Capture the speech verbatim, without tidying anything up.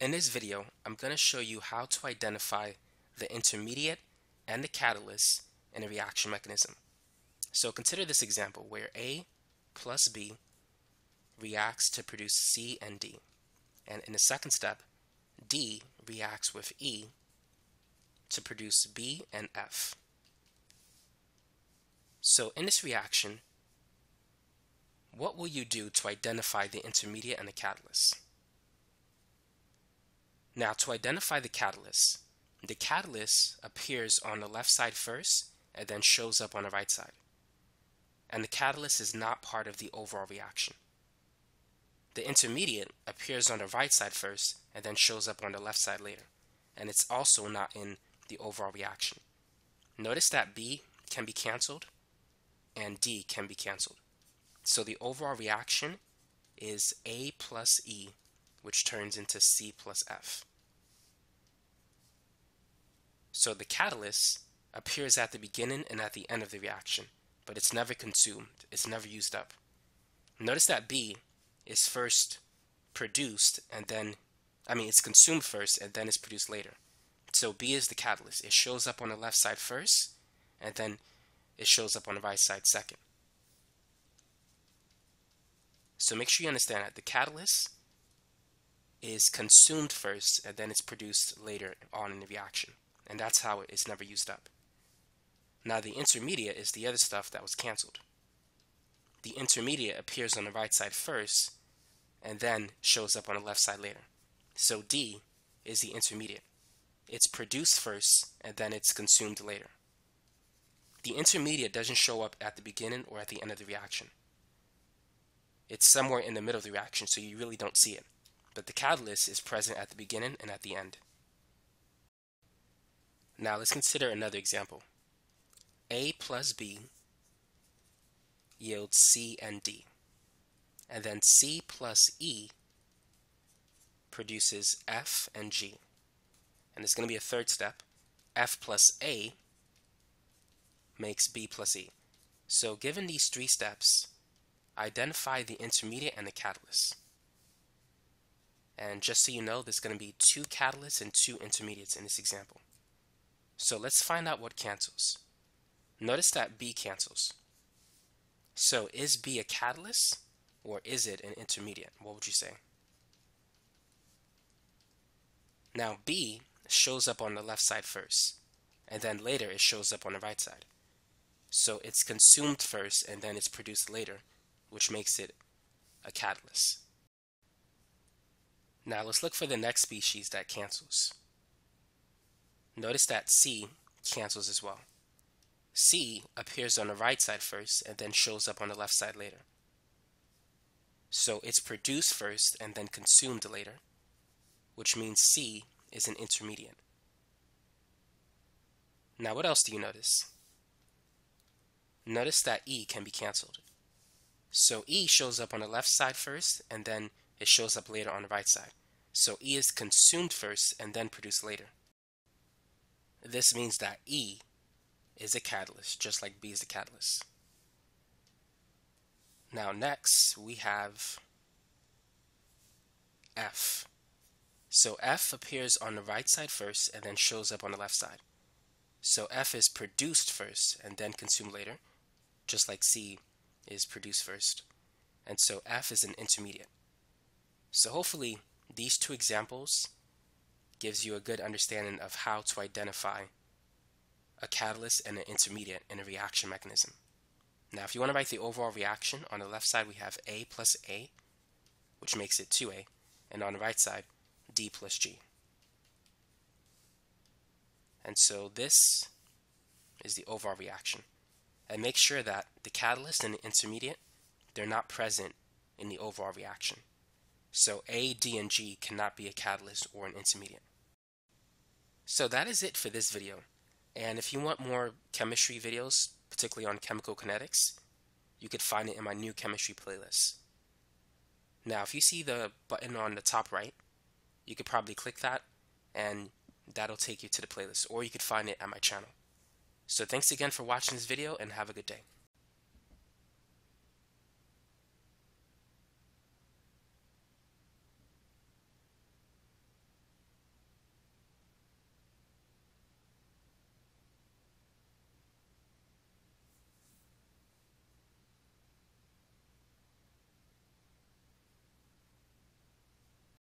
In this video, I'm going to show you how to identify the intermediate and the catalyst in a reaction mechanism. So consider this example where A plus B reacts to produce C and D. And in the second step, D reacts with E to produce B and F. So in this reaction, what will you do to identify the intermediate and the catalyst? Now, to identify the catalyst, the catalyst appears on the left side first and then shows up on the right side. And the catalyst is not part of the overall reaction. The intermediate appears on the right side first and then shows up on the left side later. And it's also not in the overall reaction. Notice that B can be canceled and D can be canceled. So the overall reaction is A plus E, which turns into C plus F. So the catalyst appears at the beginning and at the end of the reaction, but it's never consumed, it's never used up. Notice that B is first produced and then, I mean, it's consumed first and then it's produced later. So B is the catalyst. It shows up on the left side first and then it shows up on the right side second. So make sure you understand that the catalyst is consumed first and then it's produced later on in the reaction, and that's how it's never used up. Now the intermediate is the other stuff that was canceled. The intermediate appears on the right side first and then shows up on the left side later. So D is the intermediate. It's produced first and then it's consumed later. The intermediate doesn't show up at the beginning or at the end of the reaction. It's somewhere in the middle of the reaction, so you really don't see it. But the catalyst is present at the beginning and at the end. Now let's consider another example. A plus B yields C and D. And then C plus E produces F and G. And there's going to be a third step. F plus A makes B plus E. So given these three steps, identify the intermediate and the catalyst. And just so you know, there's going to be two catalysts and two intermediates in this example. So let's find out what cancels. Notice that B cancels. So is B a catalyst or is it an intermediate? What would you say? Now B shows up on the left side first, and then later it shows up on the right side. So it's consumed first and then it's produced later, which makes it a catalyst. Now let's look for the next species that cancels. Notice that C cancels as well. C appears on the right side first and then shows up on the left side later. So it's produced first and then consumed later, which means C is an intermediate. Now what else do you notice? Notice that E can be canceled. So E shows up on the left side first and then it shows up later on the right side. So E is consumed first and then produced later. This means that E is a catalyst, just like B is the catalyst. Now next we have F. So F appears on the right side first and then shows up on the left side. So F is produced first and then consumed later, just like C is produced first. And so F is an intermediate. So hopefully these two examples gives you a good understanding of how to identify a catalyst and an intermediate in a reaction mechanism. Now if you want to write the overall reaction, on the left side we have A plus A, which makes it two A, and on the right side D plus G. And so this is the overall reaction. And make sure that the catalyst and the intermediate, they're not present in the overall reaction. So A, D, and G cannot be a catalyst or an intermediate. So that is it for this video. And if you want more chemistry videos, particularly on chemical kinetics, you could find it in my new chemistry playlist. Now, if you see the button on the top right, you could probably click that and that'll take you to the playlist, or you could find it at my channel. So thanks again for watching this video and have a good day.